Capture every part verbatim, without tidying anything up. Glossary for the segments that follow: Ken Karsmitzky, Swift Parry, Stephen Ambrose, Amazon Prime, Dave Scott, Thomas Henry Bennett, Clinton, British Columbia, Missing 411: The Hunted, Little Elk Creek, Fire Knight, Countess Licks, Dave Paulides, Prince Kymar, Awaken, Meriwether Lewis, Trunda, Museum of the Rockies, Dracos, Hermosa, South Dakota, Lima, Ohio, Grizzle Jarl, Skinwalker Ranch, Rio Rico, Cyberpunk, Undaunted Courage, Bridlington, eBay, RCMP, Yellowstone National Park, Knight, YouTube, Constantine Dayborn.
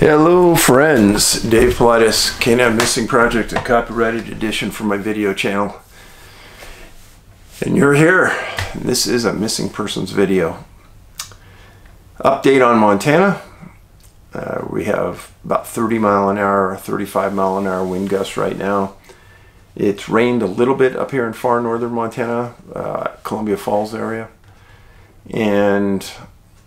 Hello friends, Dave Paulides, Canam Missing Project, a copyrighted edition for my video channel. And you're here. This is a missing persons video. Update on Montana. Uh, we have about thirty mile an hour, thirty-five mile an hour wind gusts right now. It's rained a little bit up here in far northern Montana, uh, Columbia Falls area. And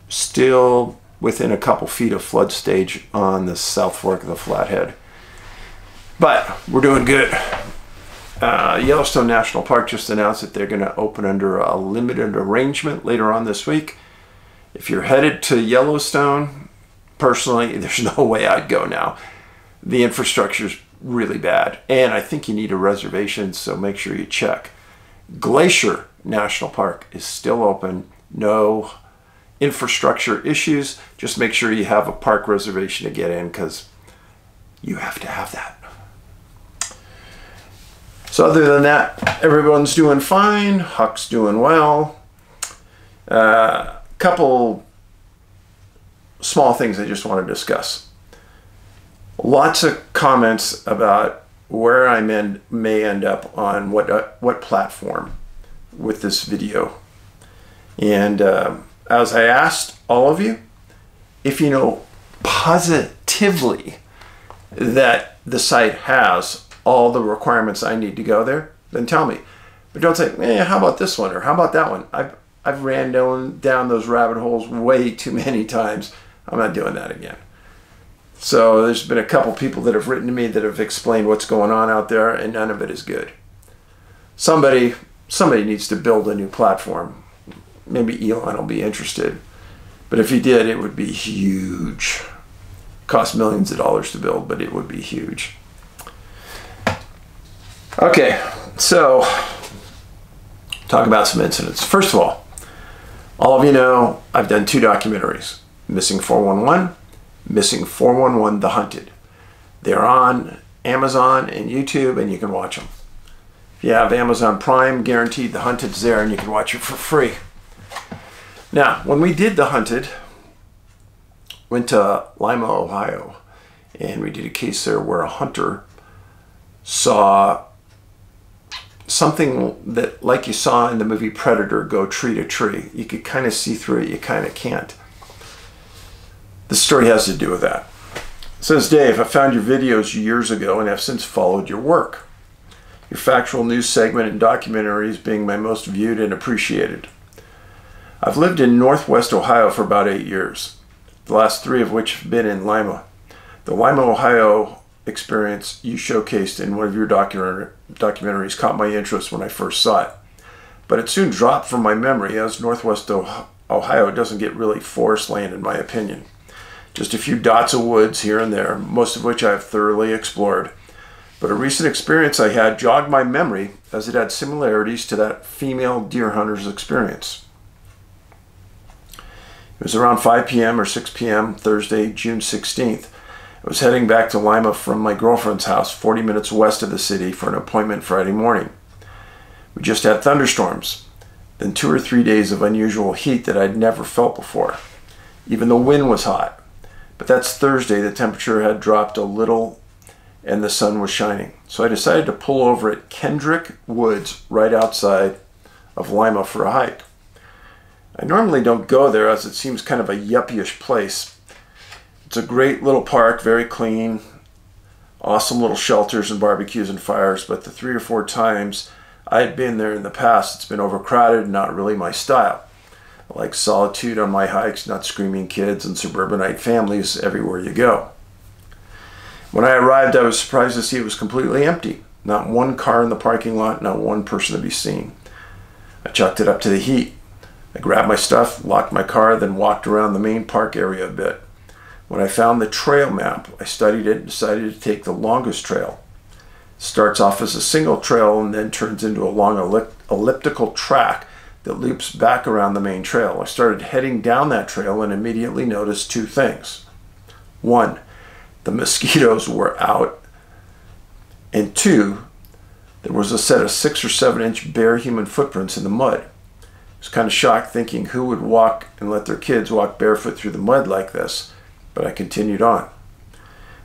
still within a couple feet of flood stage on the South Fork of the Flathead. But we're doing good. Uh, Yellowstone National Park just announced that they're going to open under a limited arrangement later on this week. If you're headed to Yellowstone, personally, there's no way I'd go now. The infrastructure's really bad, and I think you need a reservation, so make sure you check. Glacier National Park is still open. No infrastructure issues. Just make sure you have a park reservation to get in, because you have to have that. So other than that, everyone's doing fine. Huck's doing well. A uh, couple small things I just want to discuss. Lots of comments about where I may end up on what uh, what platform with this video. And uh, as I asked all of you, if you know positively that the site has all the requirements I need to go there, then tell me. But don't say, eh, how about this one, or how about that one? I've, I've ran down, down those rabbit holes way too many times. I'm not doing that again. So there's been a couple people that have written to me that have explained what's going on out there, and none of it is good. Somebody, somebody needs to build a new platform. Maybe Elon will be interested. But if he did, it would be huge. Cost millions of dollars to build, but it would be huge. Okay, so talk about some incidents. First of all, all of you know I've done two documentaries, Missing four one one, Missing four one one: The Hunted. They're on Amazon and YouTube, and you can watch them. If you have Amazon Prime, guaranteed The Hunted's there, and you can watch it for free. Now, when we did The Hunted, went to Lima, Ohio, and we did a case there where a hunter saw something that, like you saw in the movie Predator, go tree to tree. You could kind of see through it, you kind of can't. The story has to do with that. It says, Dave, I found your videos years ago and have since followed your work. Your factual news segment and documentaries being my most viewed and appreciated. I've lived in Northwest Ohio for about eight years, the last three of which have been in Lima. The Lima, Ohio experience you showcased in one of your docu documentaries caught my interest when I first saw it, but it soon dropped from my memory, as Northwest Ohio doesn't get really forest land in my opinion. Just a few dots of woods here and there, most of which I have thoroughly explored, but a recent experience I had jogged my memory as it had similarities to that female deer hunter's experience. It was around five p m or six p m Thursday, June sixteenth. I was heading back to Lima from my girlfriend's house, forty minutes west of the city, for an appointment Friday morning. We just had thunderstorms, then two or three days of unusual heat that I'd never felt before. Even the wind was hot. But that's Thursday, the temperature had dropped a little and the sun was shining. So I decided to pull over at Kendrick Woods right outside of Lima for a hike. I normally don't go there, as it seems kind of a yuppie-ish place. It's a great little park, very clean, awesome little shelters and barbecues and fires, but the three or four times I had been there in the past, it's been overcrowded, not really my style. I like solitude on my hikes, not screaming kids and suburbanite families everywhere you go. When I arrived, I was surprised to see it was completely empty. Not one car in the parking lot, not one person to be seen. I chucked it up to the heat. I grabbed my stuff, locked my car, then walked around the main park area a bit. When I found the trail map, I studied it and decided to take the longest trail. It starts off as a single trail and then turns into a long elliptical track that loops back around the main trail. I started heading down that trail and immediately noticed two things. One, the mosquitoes were out. And two, there was a set of six or seven inch bare human footprints in the mud. I was kind of shocked, thinking who would walk and let their kids walk barefoot through the mud like this. But I continued on.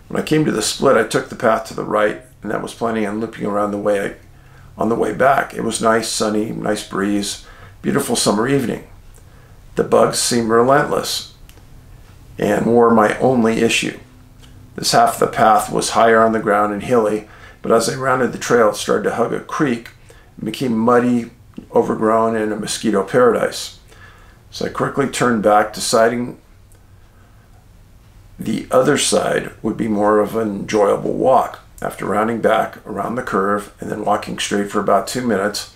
When I came to the split, I took the path to the right, and that was planning on looping around the way I, on the way back. It was nice, sunny, nice breeze, beautiful summer evening. The bugs seemed relentless and were my only issue. This half of the path was higher on the ground and hilly, but as I rounded the trail, it started to hug a creek and became muddy, overgrown, and a mosquito paradise. So I quickly turned back, deciding the other side would be more of an enjoyable walk. After rounding back around the curve and then walking straight for about two minutes,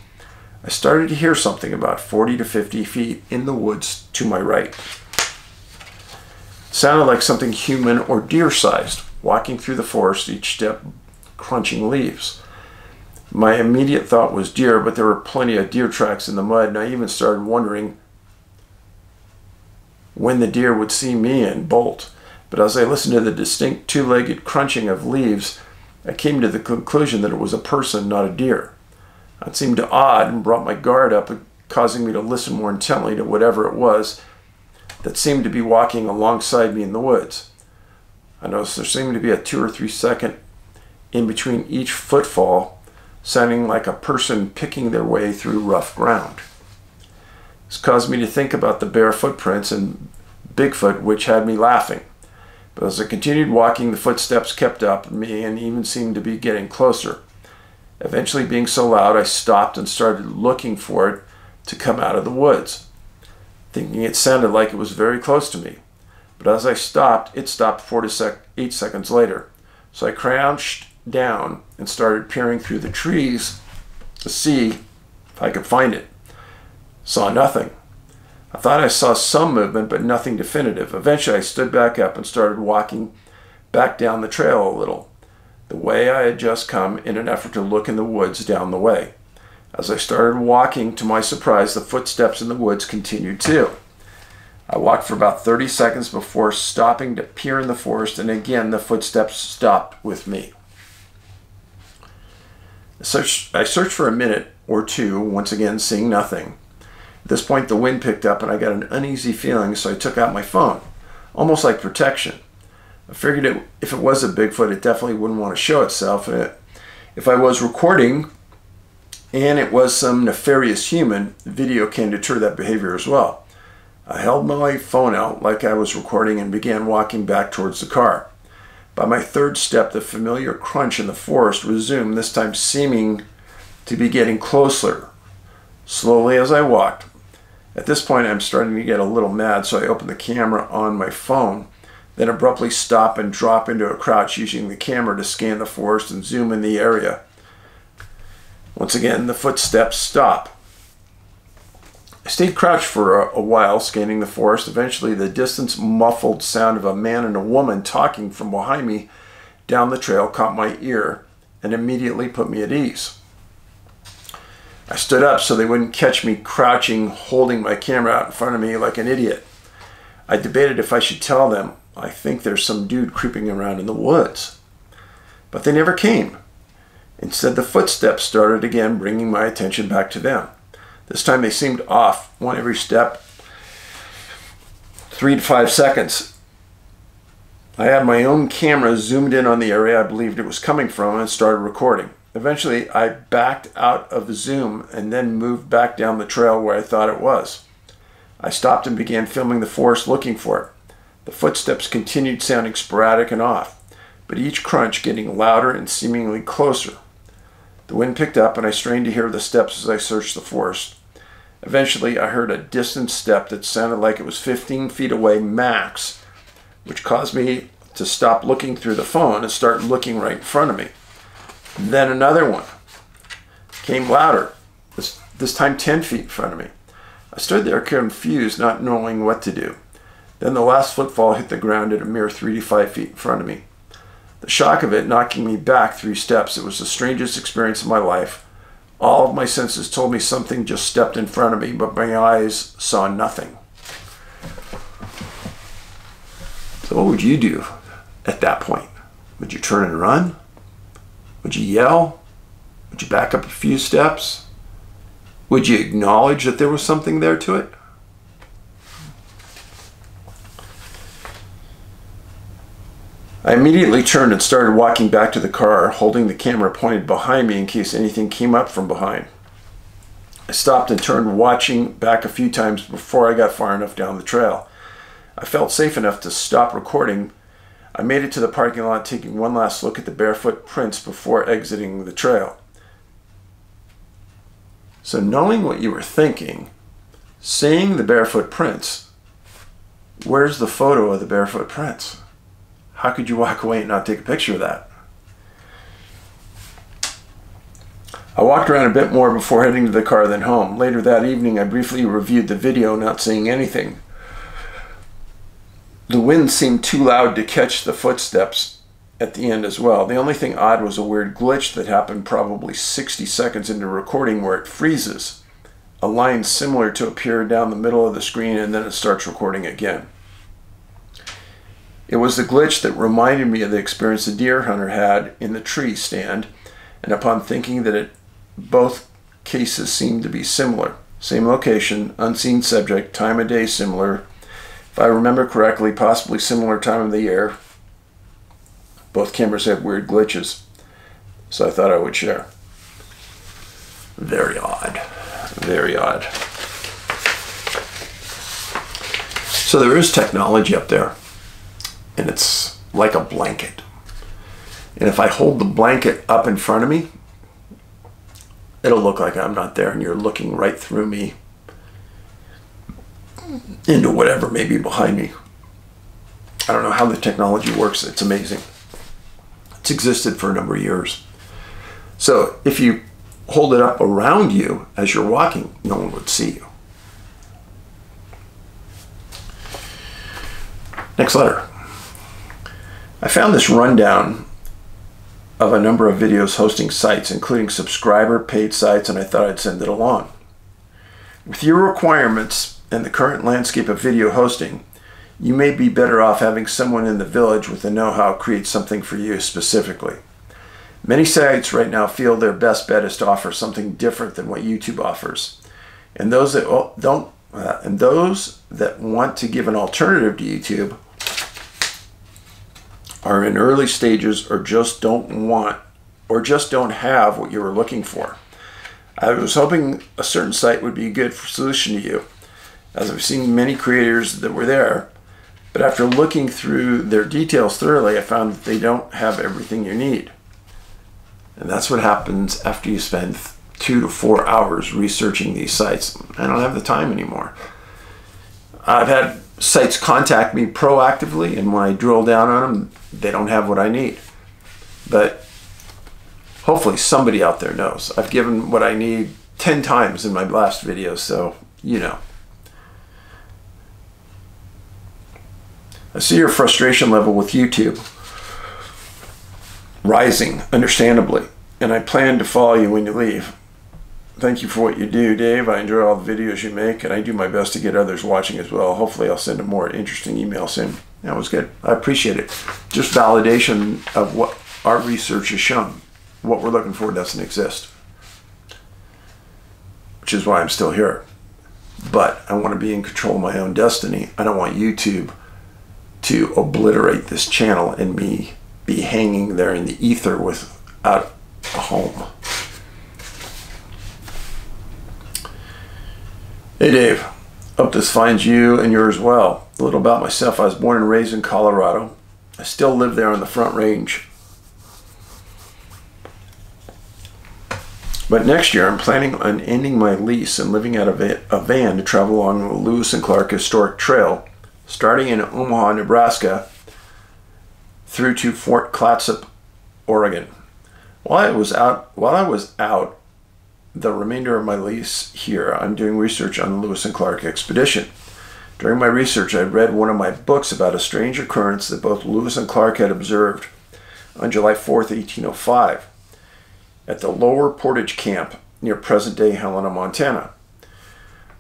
I started to hear something about forty to fifty feet in the woods to my right. It sounded like something human or deer-sized, walking through the forest, each step crunching leaves. My immediate thought was deer, but there were plenty of deer tracks in the mud, and I even started wondering when the deer would see me and bolt. But as I listened to the distinct two-legged crunching of leaves, I came to the conclusion that it was a person, not a deer. It seemed odd and brought my guard up, causing me to listen more intently to whatever it was that seemed to be walking alongside me in the woods. I noticed there seemed to be a two or three second in between each footfall, sounding like a person picking their way through rough ground. This caused me to think about the bare footprints and Bigfoot, which had me laughing. But as I continued walking, the footsteps kept up with me and even seemed to be getting closer. Eventually, being so loud, I stopped and started looking for it to come out of the woods, thinking it sounded like it was very close to me. But as I stopped, it stopped four to sec eight seconds later. So I crouched down and started peering through the trees to see if I could find it. Saw nothing. I thought I saw some movement, but nothing definitive. Eventually, I stood back up and started walking back down the trail a little, the way I had just come, in an effort to look in the woods down the way. As I started walking, to my surprise, the footsteps in the woods continued too. I walked for about thirty seconds before stopping to peer in the forest, and again, the footsteps stopped with me. I searched for a minute or two, once again seeing nothing. At this point, the wind picked up and I got an uneasy feeling, so I took out my phone, almost like protection. I figured it, if it was a Bigfoot, it definitely wouldn't want to show itself. And it, if I was recording and it was some nefarious human, video can deter that behavior as well. I held my phone out like I was recording and began walking back towards the car. By my third step, the familiar crunch in the forest resumed, this time seeming to be getting closer, slowly as I walked. At this point, I'm starting to get a little mad, so I open the camera on my phone, then abruptly stop and drop into a crouch, using the camera to scan the forest and zoom in the area. Once again, the footsteps stop. I stayed crouched for a, a while, scanning the forest. Eventually, the distant muffled sound of a man and a woman talking from behind me down the trail caught my ear and immediately put me at ease. I stood up so they wouldn't catch me crouching, holding my camera out in front of me like an idiot. I debated if I should tell them, I think there's some dude creeping around in the woods. But they never came. Instead, the footsteps started again, bringing my attention back to them. This time they seemed off, one every step, three to five seconds. I had my own camera zoomed in on the area I believed it was coming from and started recording. Eventually, I backed out of the zoom and then moved back down the trail where I thought it was. I stopped and began filming the forest looking for it. The footsteps continued sounding sporadic and off, but each crunch getting louder and seemingly closer. The wind picked up and I strained to hear the steps as I searched the forest. Eventually, I heard a distant step that sounded like it was fifteen feet away max, which caused me to stop looking through the phone and start looking right in front of me. Then another one came louder, this, this time ten feet in front of me. I stood there confused, not knowing what to do. Then the last footfall hit the ground at a mere three to five feet in front of me. The shock of it knocking me back three steps. It was the strangest experience of my life. All of my senses told me something just stepped in front of me, but my eyes saw nothing. So what would you do at that point? Would you turn and run? Would you yell? Would you back up a few steps? Would you acknowledge that there was something there to it? I immediately turned and started walking back to the car, holding the camera pointed behind me in case anything came up from behind. I stopped and turned, watching back a few times before I got far enough down the trail. I felt safe enough to stop recording. I made it to the parking lot, taking one last look at the barefoot prints before exiting the trail. So knowing what you were thinking, seeing the barefoot prints, where's the photo of the barefoot prints? How could you walk away and not take a picture of that? I walked around a bit more before heading to the car than home. Later that evening, I briefly reviewed the video, not seeing anything. The wind seemed too loud to catch the footsteps at the end as well. The only thing odd was a weird glitch that happened probably sixty seconds into recording where it freezes. A line similar to appear down the middle of the screen and then it starts recording again. It was the glitch that reminded me of the experience the deer hunter had in the tree stand, and upon thinking that it, both cases seemed to be similar. Same location, unseen subject, time of day similar. If I remember correctly, possibly similar time of the year. Both cameras have weird glitches, so I thought I would share. Very odd. Very odd. So there is technology up there, and it's like a blanket. And if I hold the blanket up in front of me, it'll look like I'm not there, and you're looking right through me into whatever may be behind me. I don't know how the technology works. It's amazing. It's existed for a number of years. So if you hold it up around you as you're walking, no one would see you. Next letter. I found this rundown of a number of videos hosting sites, including subscriber paid sites, and I thought I'd send it along. With your requirements and the current landscape of video hosting, you may be better off having someone in the village with the know-how create something for you specifically. Many sites right now feel their best bet is to offer something different than what YouTube offers. And those that don't, uh, and those that want to give an alternative to YouTube are in early stages or just don't want or just don't have what you were looking for. I was hoping a certain site would be a good solution to you, as I've seen many creators that were there, but after looking through their details thoroughly, I found that they don't have everything you need. And that's what happens after you spend two to four hours researching these sites. I don't have the time anymore. I've had sites contact me proactively, and when I drill down on them, they don't have what I need. But hopefully somebody out there knows. I've given what I need ten times in my last video, so you know. I see your frustration level with YouTube rising, understandably, and I plan to follow you when you leave. Thank you for what you do, Dave. I enjoy all the videos you make, and I do my best to get others watching as well. Hopefully I'll send a more interesting email soon. That was good. I appreciate it. Just validation of what our research has shown. What we're looking for doesn't exist, which is why I'm still here. But I want to be in control of my own destiny. I don't want YouTube to obliterate this channel and me be hanging there in the ether without a home. Hey Dave, hope this finds you and yours well. A little about myself, I was born and raised in Colorado. I still live there on the Front Range. But next year I'm planning on ending my lease and living out of a van to travel along the Lewis and Clark Historic Trail, starting in Omaha, Nebraska, through to Fort Clatsop, Oregon. While I was out, while I was out, the remainder of my lease here, I'm doing research on the Lewis and Clark expedition. During my research, I read one of my books about a strange occurrence that both Lewis and Clark had observed on July fourth, eighteen oh five, at the Lower Portage Camp near present-day Helena, Montana.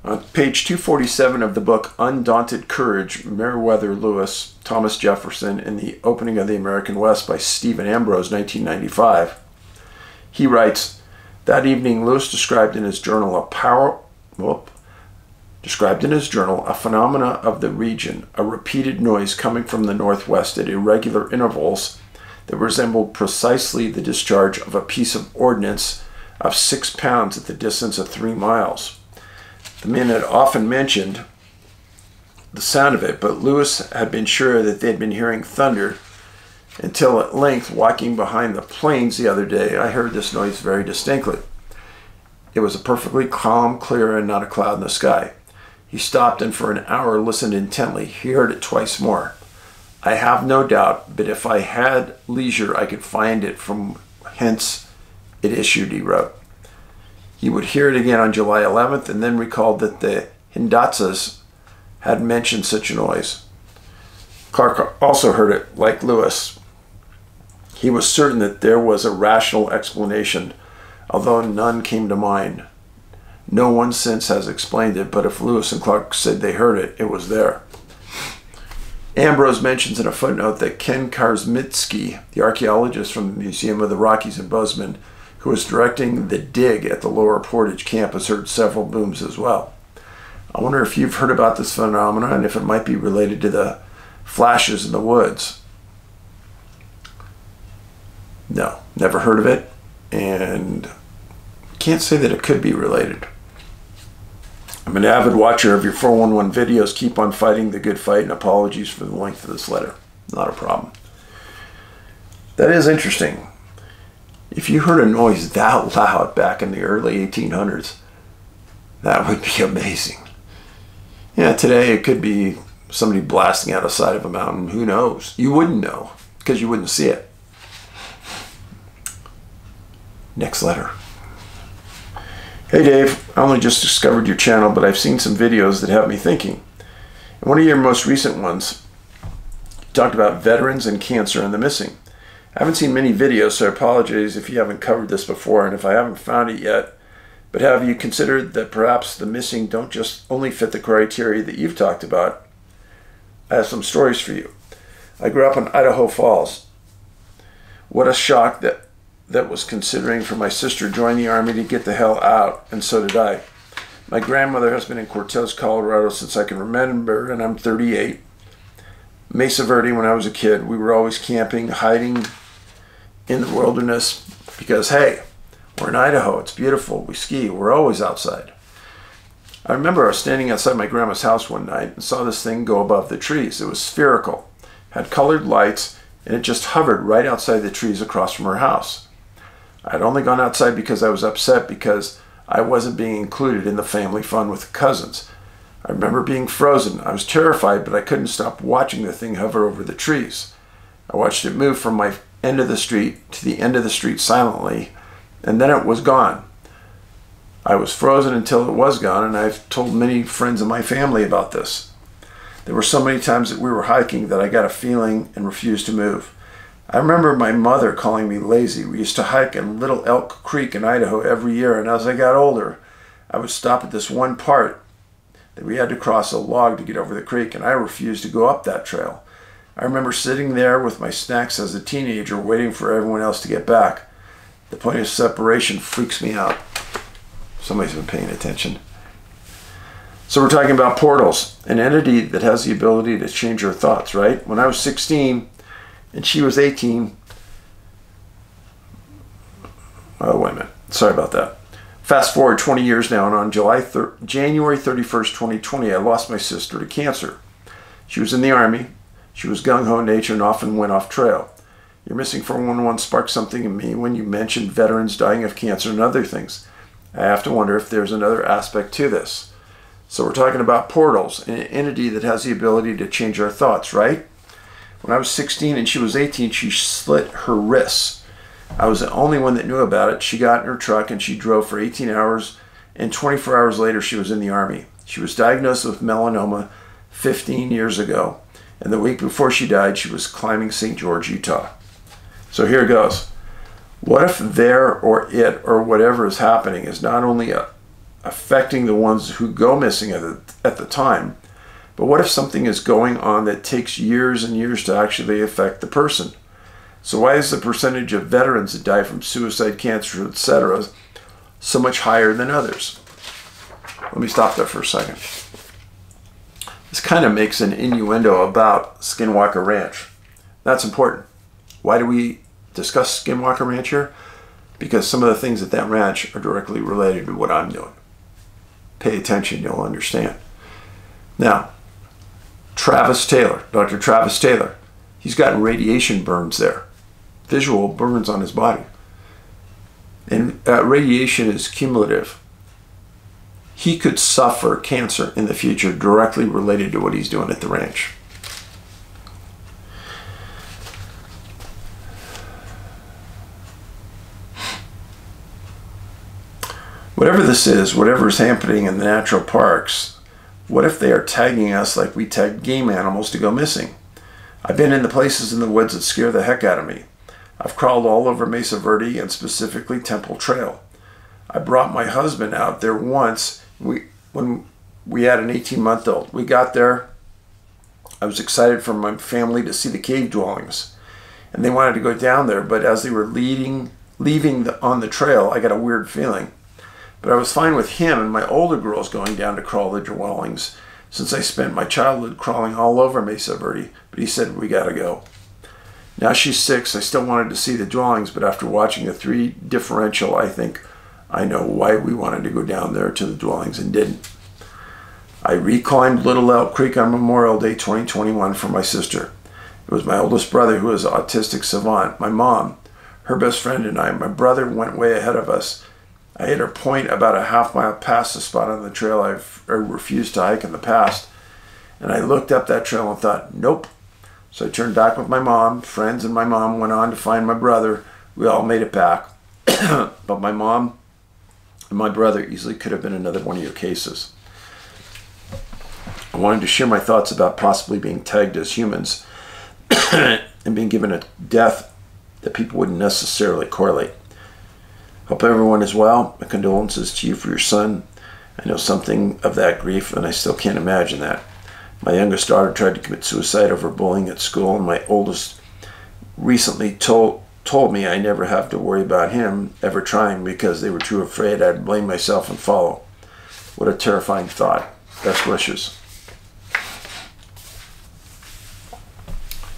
On page two forty-seven of the book Undaunted Courage, Meriwether Lewis, Thomas Jefferson, and the Opening of the American West by Stephen Ambrose, nineteen ninety-five, he writes, that evening, Lewis described in his journal a, power, whoop, described in his journal a phenomena of the region, a repeated noise coming from the northwest at irregular intervals that resembled precisely the discharge of a piece of ordnance of six pounds at the distance of three miles. The men had often mentioned the sound of it, but Lewis had been sure that they had been hearing thunder until at length, walking behind the plains the other day, I heard this noise very distinctly. It was a perfectly calm, clear, and not a cloud in the sky. He stopped and for an hour listened intently. He heard it twice more. I have no doubt, but if I had leisure, I could find it from hence it issued, he wrote. He would hear it again on July eleventh and then recalled that the Hindatsas had mentioned such a noise. Clark also heard it, like Lewis. He was certain that there was a rational explanation, although none came to mind. No one since has explained it, but if Lewis and Clark said they heard it, it was there. Ambrose mentions in a footnote that Ken Karsmitzky, the archaeologist from the Museum of the Rockies in Bozeman, who was directing the dig at the Lower Portage campus, heard several booms as well. I wonder if you've heard about this phenomenon and if it might be related to the flashes in the woods. No, never heard of it, and can't say that it could be related. I'm an avid watcher of your four one one videos. Keep on fighting the good fight, and apologies for the length of this letter. Not a problem. That is interesting. If you heard a noise that loud back in the early eighteen hundreds, that would be amazing. Yeah, today it could be somebody blasting out the side of a mountain. Who knows? You wouldn't know because you wouldn't see it. Next letter. Hey Dave, I only just discovered your channel, but I've seen some videos that have me thinking. In one of your most recent ones, you talked about veterans and cancer and the missing. I haven't seen many videos, so I apologize if you haven't covered this before and if I haven't found it yet, but have you considered that perhaps the missing don't just only fit the criteria that you've talked about? I have some stories for you. I grew up in Idaho Falls. What a shock that that was considering for my sister joined the Army to get the hell out, and so did I. My grandmother has been in Cortez, Colorado since I can remember, and I'm thirty-eight. Mesa Verde when I was a kid. We were always camping, hiding in the wilderness because, hey, we're in Idaho. It's beautiful. We ski. We're always outside. I remember I was standing outside my grandma's house one night and saw this thing go above the trees. It was spherical, had colored lights, and it just hovered right outside the trees across from her house. I had only gone outside because I was upset because I wasn't being included in the family fun with the cousins. I remember being frozen. I was terrified, but I couldn't stop watching the thing hover over the trees. I watched it move from my end of the street to the end of the street silently, and then it was gone. I was frozen until it was gone, and I've told many friends of my family about this. There were so many times that we were hiking that I got a feeling and refused to move. I remember my mother calling me lazy. We used to hike in Little Elk Creek in Idaho every year, and as I got older, I would stop at this one part that we had to cross a log to get over the creek, and I refused to go up that trail. I remember sitting there with my snacks as a teenager, waiting for everyone else to get back. The point of separation freaks me out. Somebody's been paying attention. So we're talking about portals, an entity that has the ability to change your thoughts, right? When I was sixteen, and she was eighteen. Oh, wait a minute. Sorry about that. Fast forward twenty years now, and on July thir January thirty-first, twenty twenty, I lost my sister to cancer. She was in the Army. She was gung-ho in nature and often went off trail. Your Missing four one one sparked something in me when you mentioned veterans dying of cancer and other things. I have to wonder if there's another aspect to this. So we're talking about portals, an entity that has the ability to change our thoughts, right? When I was sixteen and she was eighteen, she slit her wrists. I was the only one that knew about it. She got in her truck and she drove for eighteen hours, and twenty-four hours later, she was in the Army. She was diagnosed with melanoma fifteen years ago, and the week before she died, she was climbing Saint George, Utah. So here goes. What if there or it or whatever is happening is not only affecting the ones who go missing at the, at the time, but what if something is going on that takes years and years to actually affect the person? So why is the percentage of veterans that die from suicide, cancer, et cetera so much higher than others? Let me stop there for a second. This kind of makes an innuendo about Skinwalker Ranch. That's important. Why do we discuss Skinwalker Ranch here? Because some of the things at that ranch are directly related to what I'm doing. Pay attention, you'll understand. Now, Travis Taylor, Doctor Travis Taylor, he's gotten radiation burns there, visual burns on his body. And uh, radiation is cumulative. He could suffer cancer in the future directly related to what he's doing at the ranch. Whatever this is, whatever is happening in the natural parks, what if they are tagging us like we tag game animals to go missing? I've been in the places in the woods that scare the heck out of me. I've crawled all over Mesa Verde and specifically Temple Trail. I brought my husband out there once we, when we had an eighteen month old. We got there. I was excited for my family to see the cave dwellings, and they wanted to go down there, but as they were leading, leaving the, on the trail, I got a weird feeling. But I was fine with him and my older girls going down to crawl the dwellings, since I spent my childhood crawling all over Mesa Verde, but he said, we gotta go. Now she's six, I still wanted to see the dwellings, but after watching the three differential, I think I know why we wanted to go down there to the dwellings and didn't. I reclimbed Little Elk Creek on Memorial Day twenty twenty-one for my sister. It was my oldest brother, who is an autistic savant, my mom, her best friend, and I. My brother went way ahead of us. I hit her point about a half mile past the spot on the trail I've refused to hike in the past, and I looked up that trail and thought, nope. So I turned back with my mom, friends, and my mom went on to find my brother. We all made it back, but my mom and my brother easily could have been another one of your cases. I wanted to share my thoughts about possibly being tagged as humans and being given a death that people wouldn't necessarily correlate. Hope everyone is well. My condolences to you for your son. I know something of that grief, and I still can't imagine that. My youngest daughter tried to commit suicide over bullying at school, and my oldest recently told told me I never have to worry about him ever trying, because they were too afraid I'd blame myself and follow. What a terrifying thought. Best wishes.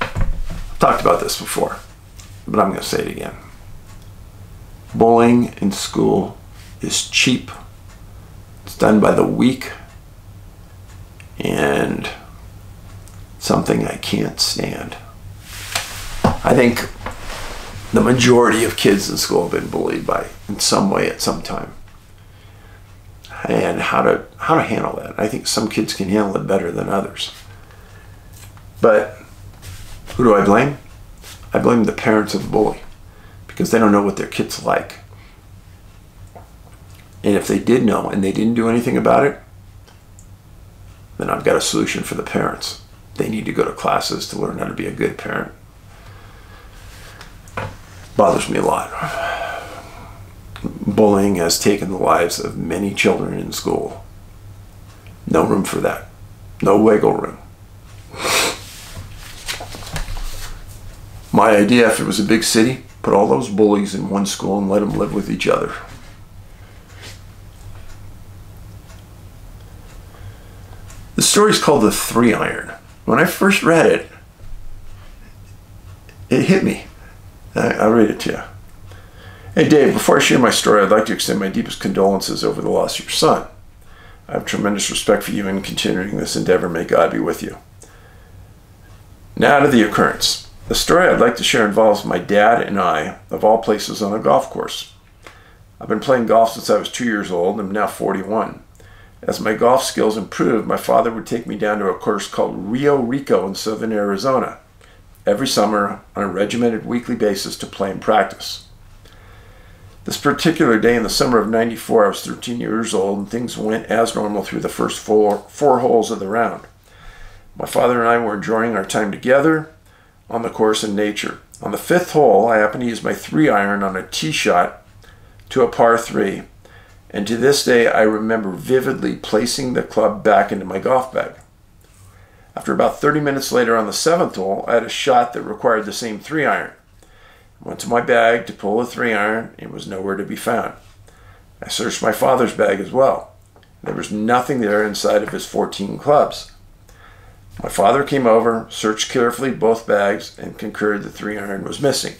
I've talked about this before, but I'm going to say it again. Bullying in school is cheap. It's done by the weak, and something I can't stand. I think the majority of kids in school have been bullied by in some way at some time. And how to how to handle that. I think some kids can handle it better than others. But who do I blame? I blame the parents of the bully, because they don't know what their kids like. And if they did know and they didn't do anything about it, then I've got a solution for the parents. They need to go to classes to learn how to be a good parent. Bothers me a lot. Bullying has taken the lives of many children in school. No room for that. No wiggle room. My idea, if it was a big city, put all those bullies in one school and let them live with each other. The story's called The Three Iron. When I first read it, it hit me. I'll read it to you. Hey Dave, before I share my story, I'd like to extend my deepest condolences over the loss of your son. I have tremendous respect for you in continuing this endeavor. May God be with you. Now to the occurrence. The story I'd like to share involves my dad and I, of all places, on a golf course. I've been playing golf since I was two years old, and I'm now forty-one. As my golf skills improved, my father would take me down to a course called Rio Rico in southern Arizona every summer on a regimented weekly basis to play and practice. This particular day in the summer of ninety-four, I was thirteen years old, and things went as normal through the first four, four holes of the round. My father and I were enjoying our time together on the course in nature. On the fifth hole, I happened to use my three iron on a tee shot to a par three. And to this day, I remember vividly placing the club back into my golf bag. After about thirty minutes later on the seventh hole, I had a shot that required the same three iron. I went to my bag to pull the three iron. It was nowhere to be found. I searched my father's bag as well. There was nothing there inside of his fourteen clubs. My father came over, searched carefully both bags, and concluded the three hundred was missing.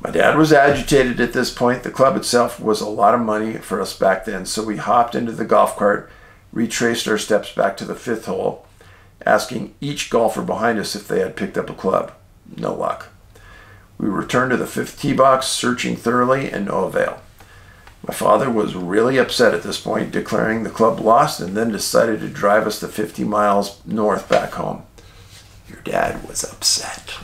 My dad was agitated at this point. The club itself was a lot of money for us back then, so we hopped into the golf cart, retraced our steps back to the fifth hole, asking each golfer behind us if they had picked up a club. No luck. We returned to the fifth tee box, searching thoroughly, and no avail. My father was really upset at this point, declaring the club lost, and then decided to drive us the fifty miles north back home. Your dad was upset.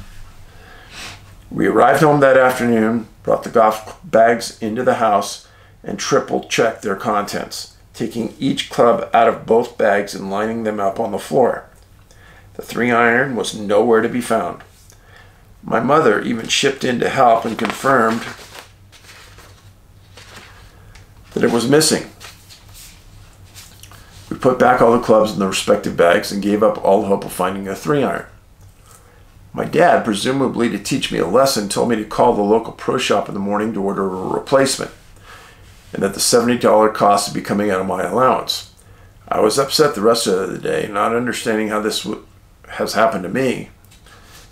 We arrived home that afternoon, brought the golf bags into the house, and triple-checked their contents, taking each club out of both bags and lining them up on the floor. The three iron was nowhere to be found. My mother even chipped in to help and confirmed that it was missing. We put back all the clubs in their respective bags and gave up all hope of finding a three iron. My dad, presumably to teach me a lesson, told me to call the local pro shop in the morning to order a replacement, and that the seventy dollar cost would be coming out of my allowance. I was upset the rest of the day, not understanding how this w- has happened to me,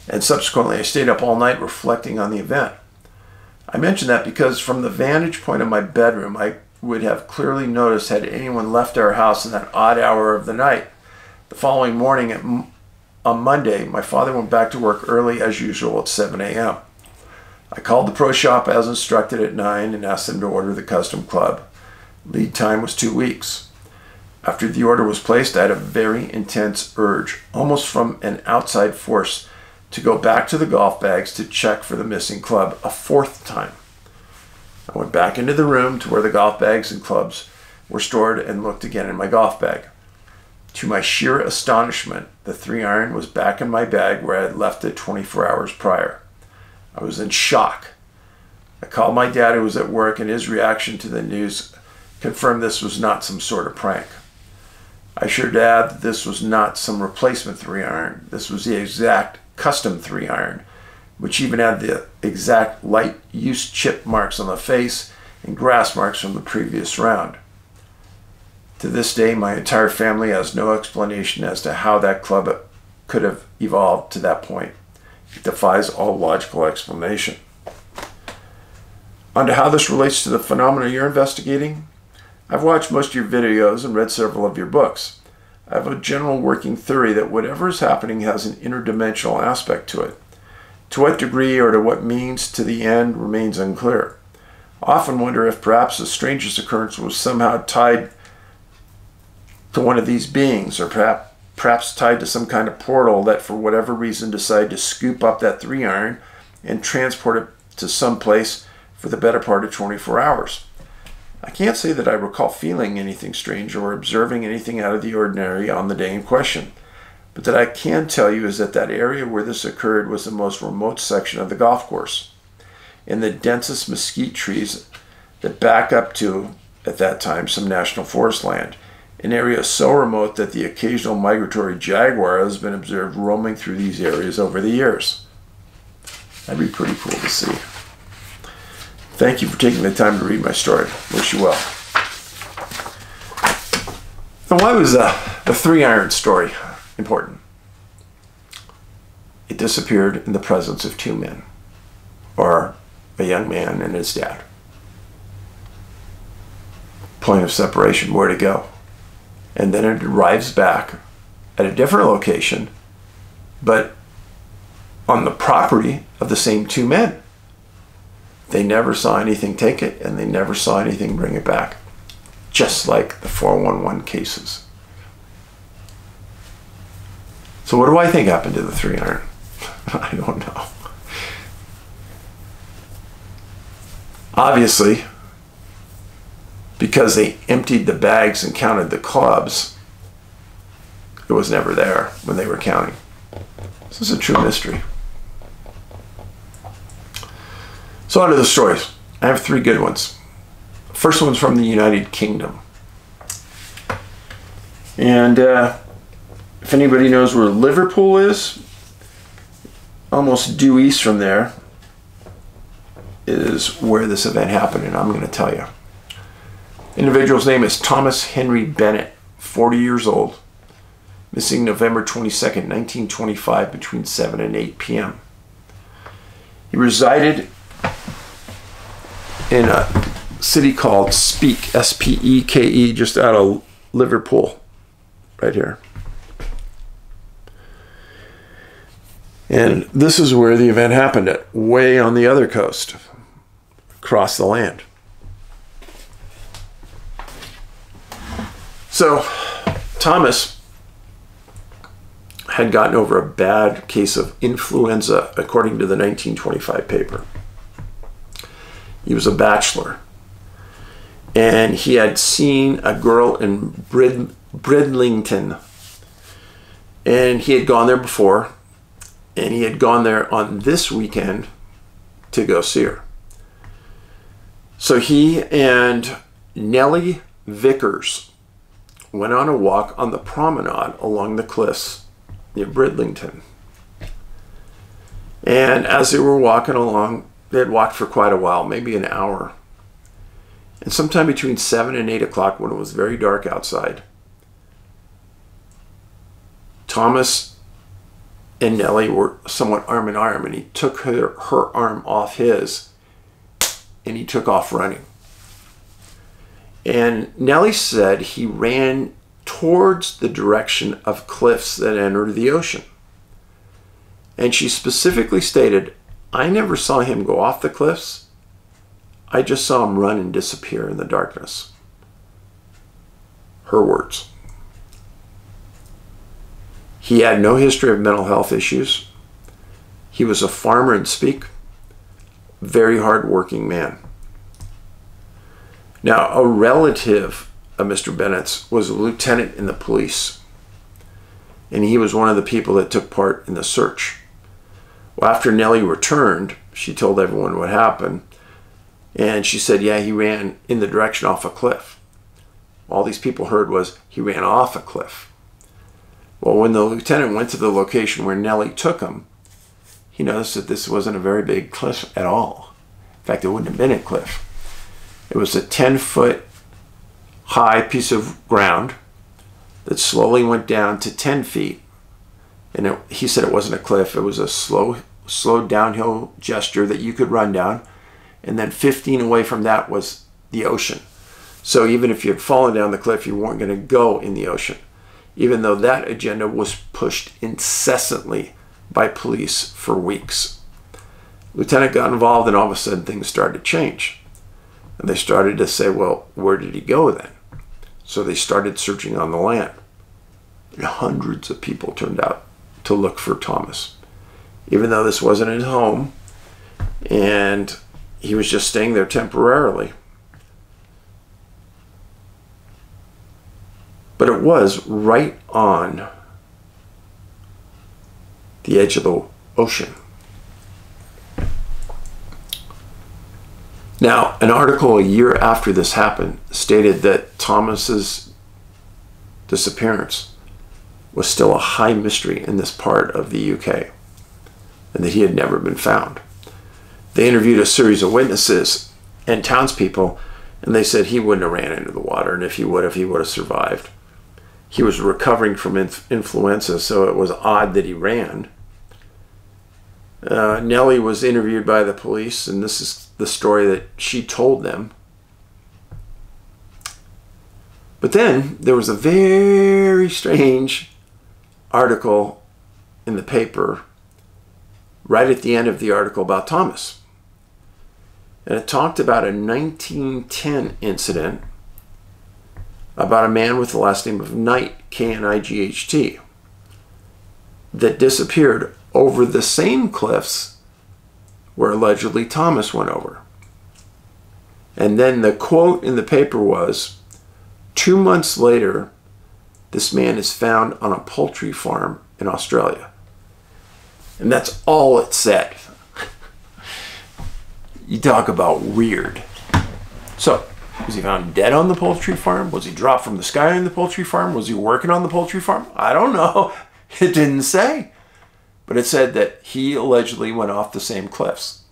and subsequently I stayed up all night reflecting on the event. I mention that because from the vantage point of my bedroom, I would have clearly noticed had anyone left our house in that odd hour of the night. The following morning, at m- on Monday, my father went back to work early as usual at seven a m I called the pro shop as instructed at nine and asked them to order the custom club. Lead time was two weeks. After the order was placed, I had a very intense urge, almost from an outside force, to go back to the golf bags to check for the missing club a fourth time. I went back into the room to where the golf bags and clubs were stored and looked again in my golf bag. To my sheer astonishment, the three iron was back in my bag where I had left it twenty-four hours prior. I was in shock. I called my dad, who was at work, and his reaction to the news confirmed this was not some sort of prank. I assured Dad that this was not some replacement three iron. This was the exact custom three iron, which even had the exact light use chip marks on the face and grass marks from the previous round. To this day, my entire family has no explanation as to how that club could have evolved to that point. It defies all logical explanation. On to how this relates to the phenomena you're investigating. I've watched most of your videos and read several of your books. I have a general working theory that whatever is happening has an interdimensional aspect to it. To what degree or to what means to the end remains unclear. I often wonder if perhaps the strangest occurrence was somehow tied to one of these beings, or perhaps perhaps tied to some kind of portal that for whatever reason decided to scoop up that three iron and transport it to some place for the better part of twenty-four hours. I can't say that I recall feeling anything strange or observing anything out of the ordinary on the day in question, but that I can tell you is that that area where this occurred was the most remote section of the golf course, in the densest mesquite trees that back up to, at that time, some national forest land. An area so remote that the occasional migratory jaguar has been observed roaming through these areas over the years. That'd be pretty cool to see. Thank you for taking the time to read my story. Wish you well. Now, why was uh, the three iron story important? It disappeared in the presence of two men, or a young man and his dad. Point of separation, where to go? And then it arrives back at a different location, but on the property of the same two men. They never saw anything take it, and they never saw anything bring it back, just like the four one one cases. So what do I think happened to the three iron? I don't know. Obviously, because they emptied the bags and counted the clubs, it was never there when they were counting. This is a true mystery. So on to the stories. I have three good ones. First one's from the United Kingdom. And uh, if anybody knows where Liverpool is, almost due east from there is where this event happened, and I'm gonna tell you. Individual's name is Thomas Henry Bennett, forty years old. Missing November twenty-second, nineteen twenty-five, between seven and eight p m He resided in a city called Speke, S P E K E, just out of Liverpool, right here. And this is where the event happened at, way on the other coast, across the land. So Thomas had gotten over a bad case of influenza, according to the nineteen twenty-five paper. He was a bachelor, and he had seen a girl in Brid Bridlington, and he had gone there before, and he had gone there on this weekend to go see her. So he and Nellie Vickers went on a walk on the promenade along the cliffs near Bridlington. And as they were walking along, they had walked for quite a while, maybe an hour. And sometime between seven and eight o'clock, when it was very dark outside, Thomas and Nellie were somewhat arm in arm, and he took her, her arm off his, and he took off running. And Nellie said he ran towards the direction of cliffs that entered the ocean. And she specifically stated, I never saw him go off the cliffs. I just saw him run and disappear in the darkness. Her words. He had no history of mental health issues. He was a farmer in Speke, very hard-working man. Now, a relative of Mister Bennett's was a lieutenant in the police, and he was one of the people that took part in the search. Well, after Nellie returned, she told everyone what happened, and she said, yeah, he ran in the direction off a cliff. All these people heard was he ran off a cliff. Well, when the lieutenant went to the location where Nellie took him, he noticed that this wasn't a very big cliff at all. In fact, it wouldn't have been a cliff. It was a ten foot high piece of ground that slowly went down to ten feet. And it, he said it wasn't a cliff. It was a slow, slow downhill gesture that you could run down. And then fifteen away from that was the ocean. So even if you had fallen down the cliff, you weren't going to go in the ocean, even though that agenda was pushed incessantly by police for weeks. Lieutenant got involved, and all of a sudden things started to change. And they started to say, well, where did he go then? So they started searching on the land. And hundreds of people turned out to look for Thomas, even though this wasn't his home, and he was just staying there temporarily. But it was right on the edge of the ocean. Now, an article a year after this happened stated that Thomas's disappearance was still a high mystery in this part of the U K, and that he had never been found. They interviewed a series of witnesses and townspeople, and they said he wouldn't have ran into the water, and if he would have, he would have survived. He was recovering from inf influenza, so it was odd that he ran. Uh, Nellie was interviewed by the police, and this is the story that she told them. But then there was a very strange article in the paper right at the end of the article about Thomas. And it talked about a nineteen ten incident about a man with the last name of Knight, K N I G H T, that disappeared over the same cliffs where allegedly Thomas went over. And then the quote in the paper was, two months later, this man is found on a poultry farm in Australia. And that's all it said. You talk about weird. So, was he found dead on the poultry farm? Was he dropped from the sky on the poultry farm? Was he working on the poultry farm? I don't know. It didn't say. But it said that he allegedly went off the same cliffs.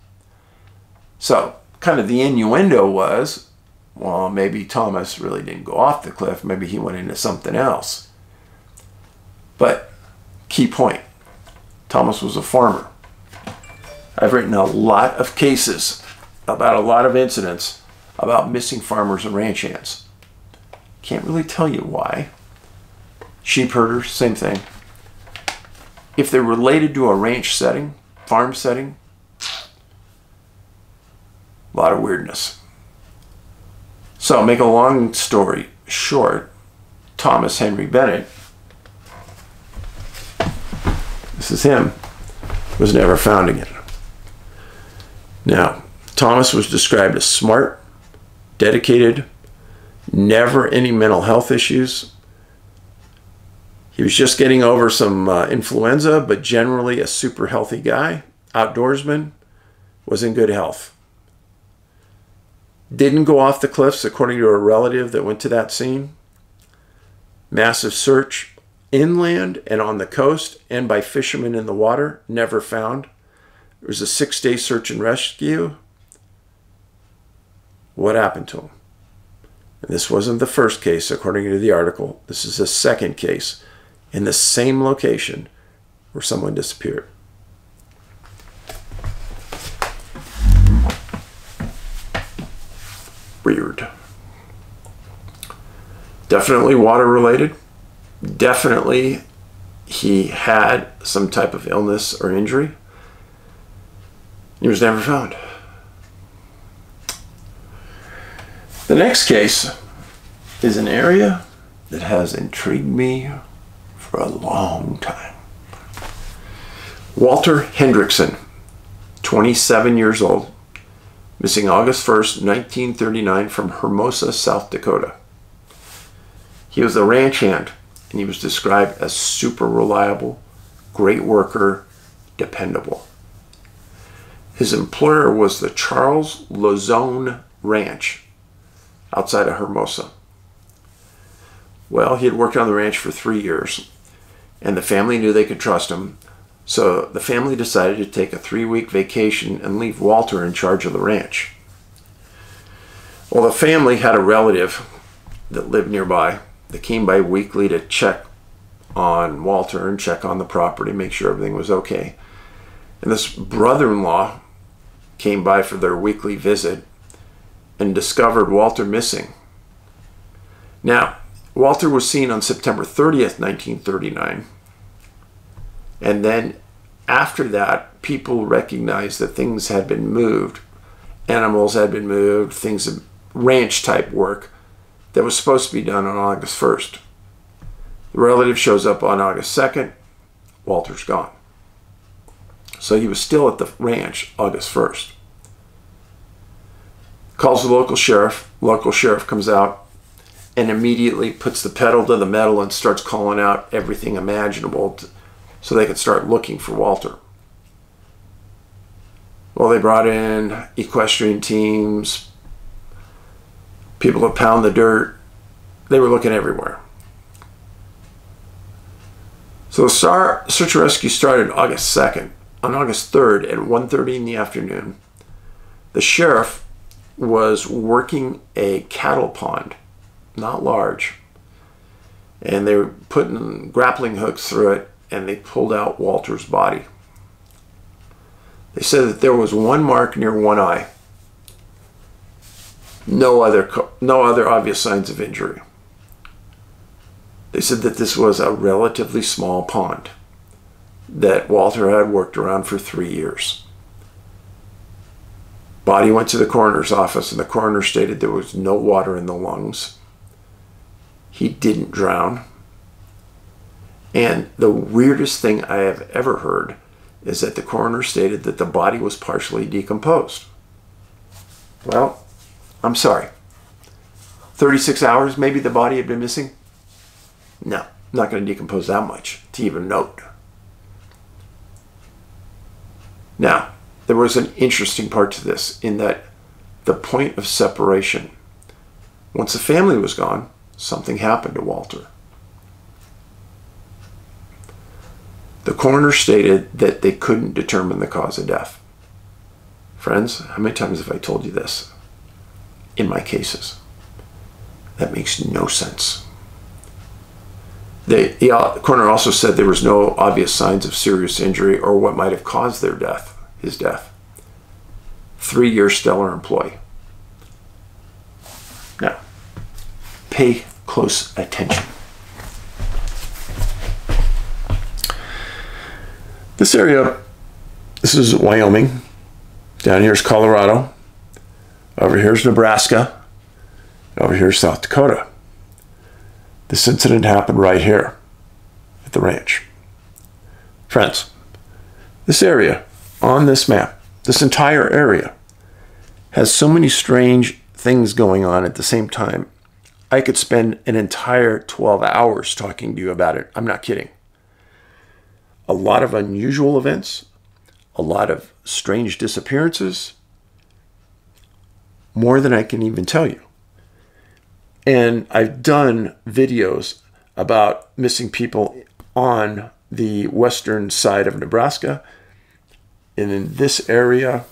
So, kind of the innuendo was, well, maybe Thomas really didn't go off the cliff. Maybe he went into something else. But key point, Thomas was a farmer. I've written a lot of cases about a lot of incidents about missing farmers and ranch hands. Can't really tell you why. Sheep herders, same thing. If they're related to a ranch setting, farm setting, a lot of weirdness. So, make a long story short, Thomas Henry Bennett, this is him, was never found again. Now, Thomas was described as smart, dedicated, never any mental health issues. He was just getting over some uh, influenza, but generally a super healthy guy, outdoorsman, was in good health. Didn't go off the cliffs, according to a relative that went to that scene. Massive search inland and on the coast and by fishermen in the water, never found. It was a six-day search and rescue. What happened to him? And this wasn't the first case, according to the article. This is the second case in the same location where someone disappeared. Weird. Definitely water related. Definitely he had some type of illness or injury. He was never found. The next case is an area that has intrigued me for a long time. Walter Hendrickson, twenty-seven years old, missing August first, nineteen thirty-nine from Hermosa, South Dakota. He was a ranch hand, and he was described as super reliable, great worker, dependable. His employer was the Charles Lozone Ranch outside of Hermosa. Well, he had worked on the ranch for three years, and the family knew they could trust him, so the family decided to take a three-week vacation and leave Walter in charge of the ranch. Well, the family had a relative that lived nearby that came by weekly to check on Walter and check on the property, make sure everything was okay. And this brother-in-law came by for their weekly visit and discovered Walter missing. Now, Walter was seen on September thirtieth, nineteen thirty-nine. And then after that, people recognized that things had been moved. Animals had been moved, things of ranch-type work that was supposed to be done on August first. The relative shows up on August second. Walter's gone. So he was still at the ranch August first. Calls the local sheriff. Local sheriff comes out and immediately puts the pedal to the metal and starts calling out everything imaginable to, so they could start looking for Walter. Well, they brought in equestrian teams, people to pound the dirt. They were looking everywhere. So the search and rescue started August second. On August third at one thirty in the afternoon, the sheriff was working a cattle pond, not large, and they were putting grappling hooks through it, and they pulled out Walter's body. They said that there was one mark near one eye, no other, no other obvious signs of injury. They said that this was a relatively small pond that Walter had worked around for three years. Body went to the coroner's office, and the coroner stated there was no water in the lungs. He didn't drown. And the weirdest thing I have ever heard is that the coroner stated that the body was partially decomposed. Well, I'm sorry. thirty-six hours, maybe the body had been missing? No, not going to decompose that much to even note. Now, there was an interesting part to this in that the point of separation. Once the family was gone, something happened to Walter. The coroner stated that they couldn't determine the cause of death. Friends, how many times have I told you this in my cases? That makes no sense. They, the coroner also said there was no obvious signs of serious injury or what might have caused their death, his death. Three-year stellar employee. Now, pay close attention. This area, this is Wyoming. Down here is Colorado. Over here is Nebraska. And over here is South Dakota. This incident happened right here at the ranch. Friends, this area on this map, this entire area, has so many strange things going on at the same time. I could spend an entire twelve hours talking to you about it. I'm not kidding. A lot of unusual events, a lot of strange disappearances, more than I can even tell you. And I've done videos about missing people on the western side of Nebraska and in this area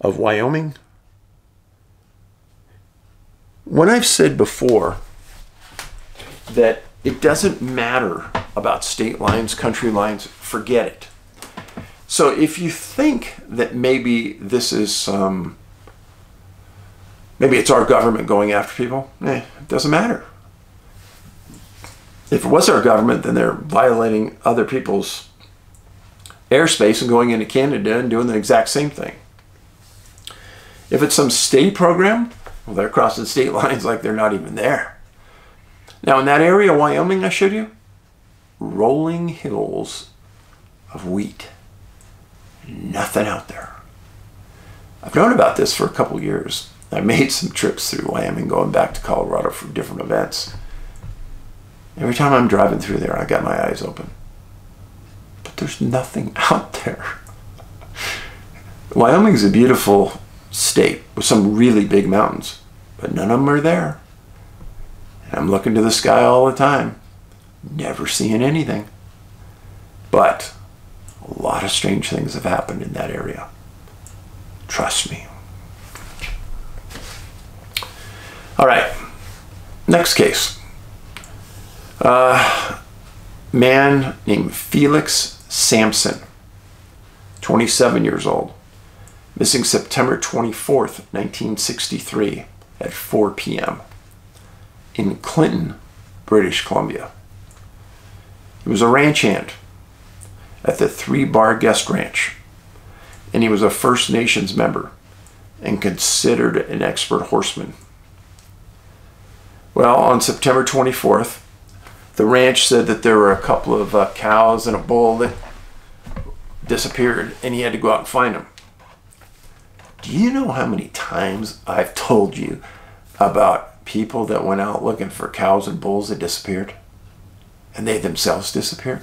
of Wyoming. When I've said before that it doesn't matter about state lines, country lines, forget it. So if you think that maybe this is some... Um, Maybe it's our government going after people. Eh, it doesn't matter. If it was our government, then they're violating other people's airspace and going into Canada and doing the exact same thing. If it's some state program, well, they're crossing state lines like they're not even there. Now, in that area of Wyoming I showed you, rolling hills of wheat. Nothing out there. I've known about this for a couple years. I made some trips through Wyoming going back to Colorado for different events. Every time I'm driving through there, I got my eyes open. But there's nothing out there. Wyoming's a beautiful state with some really big mountains, but none of them are there. And I'm looking to the sky all the time, never seeing anything. But a lot of strange things have happened in that area. Trust me. All right, next case. Uh, man named Felix Sampson, twenty-seven years old, missing September twenty-fourth, nineteen sixty-three at four p m in Clinton, British Columbia. He was a ranch hand at the Three Bar Guest Ranch, and he was a First Nations member and considered an expert horseman. Well, on September twenty-fourth, the ranch said that there were a couple of uh, cows and a bull that disappeared, and he had to go out and find them. Do you know how many times I've told you about people that went out looking for cows and bulls that disappeared? And they themselves disappeared?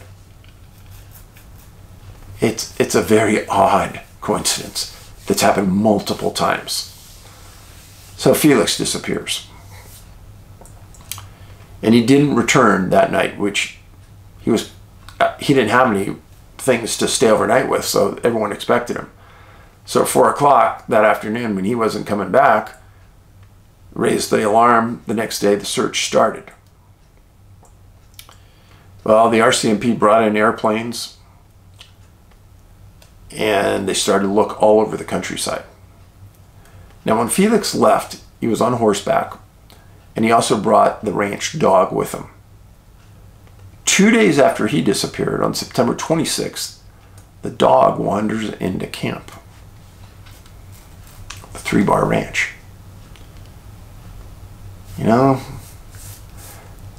It's, it's a very odd coincidence that's happened multiple times. So Felix disappears. And he didn't return that night, which he was, uh, he didn't have any things to stay overnight with, so everyone expected him. So at four o'clock that afternoon, when he wasn't coming back, raised the alarm. The next day, the search started. Well, the R C M P brought in airplanes, and they started to look all over the countryside. Now, when Felix left, he was on horseback. And he also brought the ranch dog with him. Two days after he disappeared, on September twenty-sixth, the dog wanders into camp. The Three Bar Ranch. You know,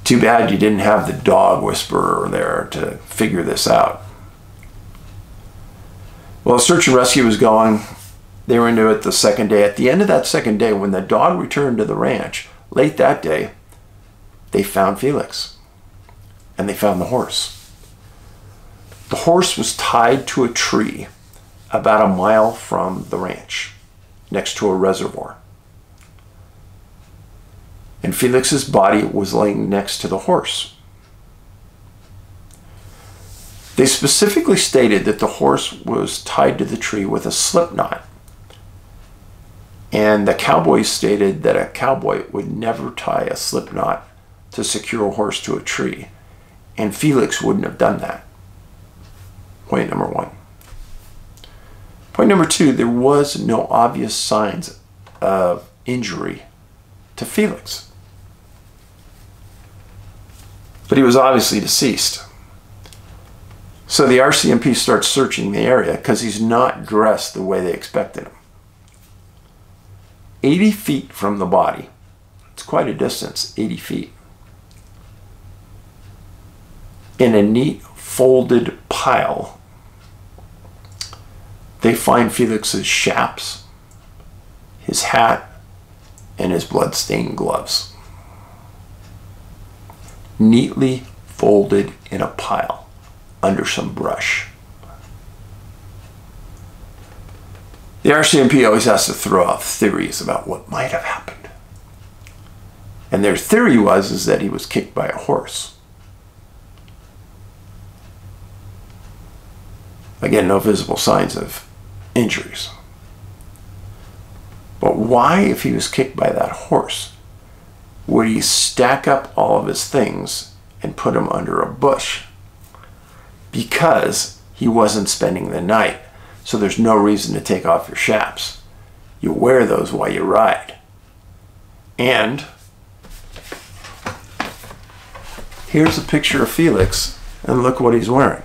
too bad you didn't have the dog whisperer there to figure this out. Well, search and rescue was going. They were into it the second day. At the end of that second day, when the dog returned to the ranch, late that day, they found Felix, and they found the horse. The horse was tied to a tree about a mile from the ranch, next to a reservoir. And Felix's body was laying next to the horse. They specifically stated that the horse was tied to the tree with a slip knot. And the cowboys stated that a cowboy would never tie a slip knot to secure a horse to a tree, And Felix wouldn't have done that. Point number one. Point number two, there was no obvious signs of injury to Felix. But he was obviously deceased. So the R C M P starts searching the area because he's not dressed the way they expected him. eighty feet from the body. It's quite a distance, eighty feet. In a neat folded pile, they find Felix's chaps, his hat, and his blood-stained gloves. Neatly folded in a pile under some brush. The R C M P always has to throw out theories about what might have happened. And their theory was is that he was kicked by a horse. Again, no visible signs of injuries. But why, if he was kicked by that horse, would he stack up all of his things and put them under a bush? Because he wasn't spending the night, so there's no reason to take off your chaps. You wear those while you ride. And here's a picture of Felix, and look what he's wearing.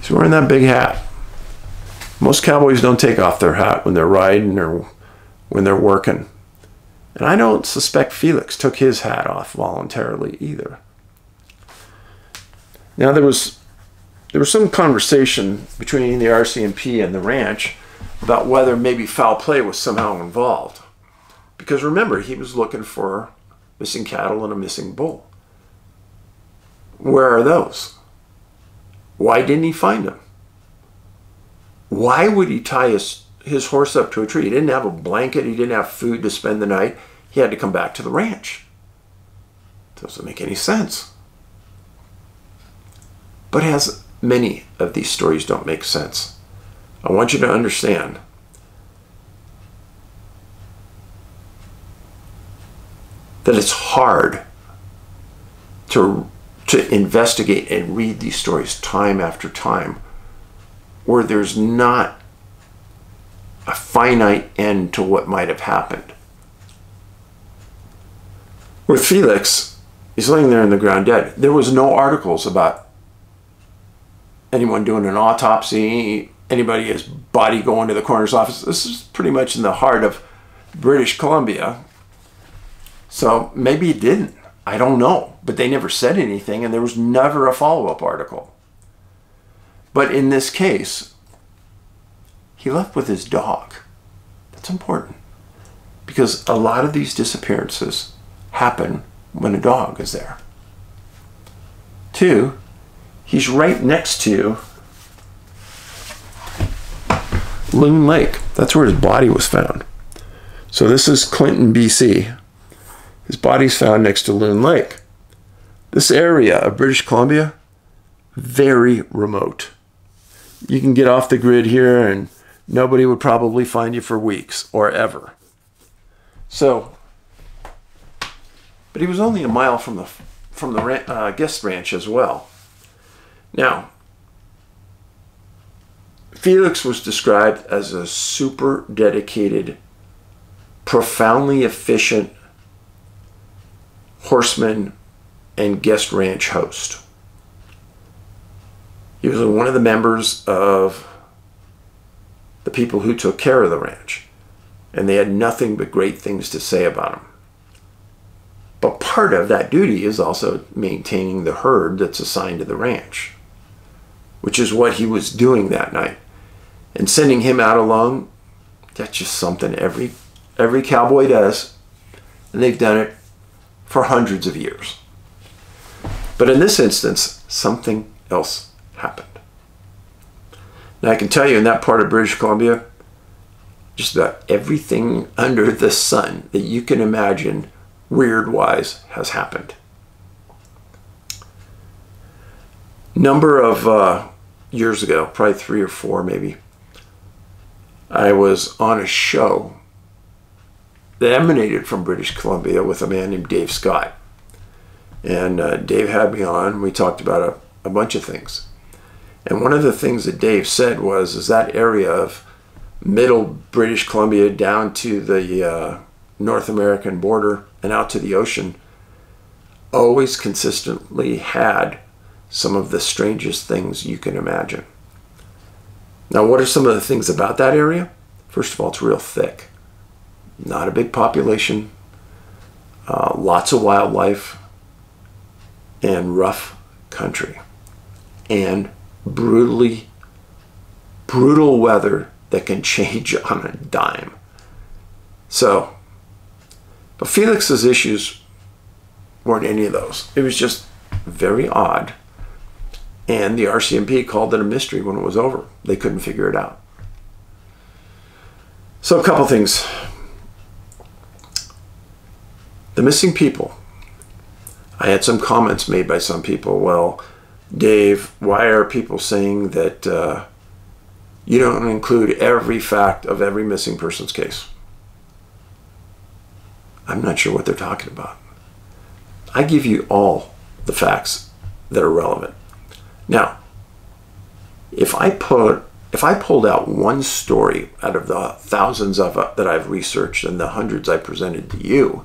He's wearing that big hat. Most cowboys don't take off their hat when they're riding or when they're working. And I don't suspect Felix took his hat off voluntarily either. Now there was there was some conversation between the R C M P and the ranch about whether maybe foul play was somehow involved. Because remember, he was looking for missing cattle and a missing bull. Where are those? Why didn't he find them? Why would he tie his, his horse up to a tree? He didn't have a blanket. He didn't have food to spend the night. He had to come back to the ranch. Doesn't make any sense. But as many of these stories don't make sense, I want you to understand that it's hard to, to investigate and read these stories time after time, where there's not a finite end to what might have happened. With Felix, he's laying there in the ground dead. There was no articles about anyone doing an autopsy, anybody, his body going to the coroner's office. This is pretty much in the heart of British Columbia. So maybe he didn't. I don't know. But they never said anything, and there was never a follow-up article. But in this case, he left with his dog. That's important, because a lot of these disappearances happen when a dog is there. Two, he's right next to Loon Lake. That's where his body was found. So this is Clinton, B C. His body's found next to Loon Lake. This area of British Columbia, very remote. You can get off the grid here and nobody would probably find you for weeks or ever. So, but he was only a mile from the from the ran, uh, guest ranch as well. Now, Felix was described as a super dedicated, profoundly efficient horseman and guest ranch host. He was one of the members of the people who took care of the ranch, and they had nothing but great things to say about him. But part of that duty is also maintaining the herd that's assigned to the ranch, which is what he was doing that night. And sending him out alone, that's just something every, every cowboy does, and they've done it for hundreds of years. But in this instance, something else happened. Now I can tell you, in that part of British Columbia, just about everything under the sun that you can imagine weird-wise has happened. Number of uh, years ago, probably three or four maybe, I was on a show that emanated from British Columbia with a man named Dave Scott. And uh, Dave had me on. We talked about a, a bunch of things. And one of the things that Dave said was, is that area of middle British Columbia down to the uh, North American border and out to the ocean always consistently had some of the strangest things you can imagine. Now, what are some of the things about that area? First of all, it's real thick. Not a big population. Uh, lots of wildlife and rough country. And brutally, brutal weather that can change on a dime. So, but Felix's issues weren't any of those. It was just very odd. And the R C M P called it a mystery when it was over. They couldn't figure it out. So a couple things. The missing people. I had some comments made by some people. Well, Dave, why are people saying that uh, you don't include every fact of every missing person's case? I'm not sure what they're talking about. I give you all the facts that are relevant. Now, if I put, if I pulled out one story out of the thousands of uh, that I've researched and the hundreds I presented to you,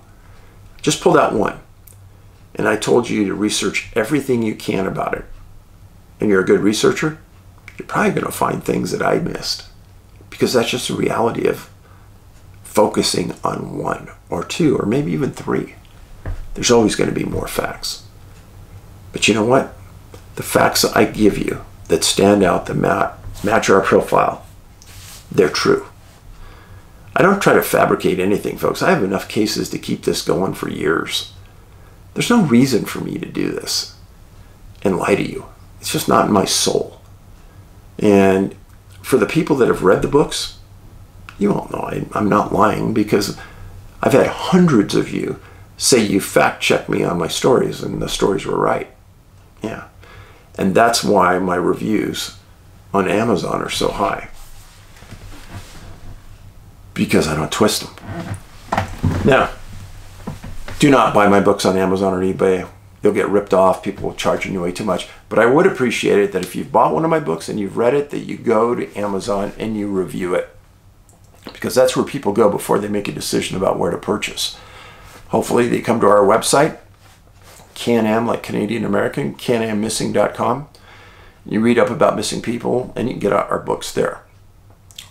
just pulled out one, and I told you to research everything you can about it, and you're a good researcher, you're probably going to find things that I missed, because that's just the reality of focusing on one or two or maybe even three. There's always going to be more facts. But you know what? The facts that I give you that stand out, that match our profile, they're true. I don't try to fabricate anything, folks. I have enough cases to keep this going for years. There's no reason for me to do this and lie to you. It's just not in my soul. And for the people that have read the books, you all know I, I'm not lying, because I've had hundreds of you say you fact-checked me on my stories and the stories were right. Yeah. And that's why my reviews on Amazon are so high. Because I don't twist them. Now, do not buy my books on Amazon or eBay. You'll get ripped off. People will charge you way too much. But I would appreciate it that if you've bought one of my books and you've read it, that you go to Amazon and you review it. Because that's where people go before they make a decision about where to purchase. Hopefully they come to our website, Canam, like Canadian American, canam missing dot com. You read up about missing people, and you can get our books there.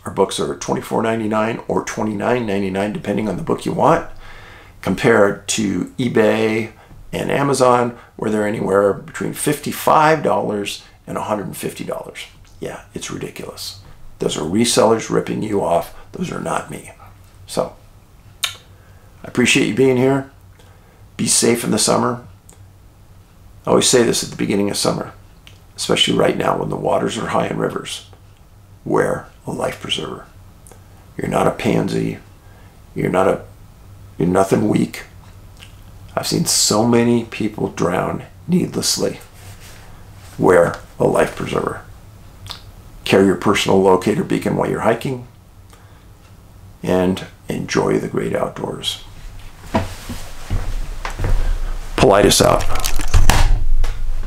Our books are twenty-four ninety-nine or twenty-nine ninety-nine, depending on the book you want, compared to eBay and Amazon, where they're anywhere between fifty-five dollars and one hundred fifty dollars. Yeah, it's ridiculous. Those are resellers ripping you off. Those are not me. So, I appreciate you being here. Be safe in the summer. I always say this at the beginning of summer, especially right now when the waters are high in rivers. Wear a life preserver. You're not a pansy. You're not a, you're nothing weak. I've seen so many people drown needlessly. Wear a life preserver. Carry your personal locator beacon while you're hiking. And enjoy the great outdoors. Paulides out.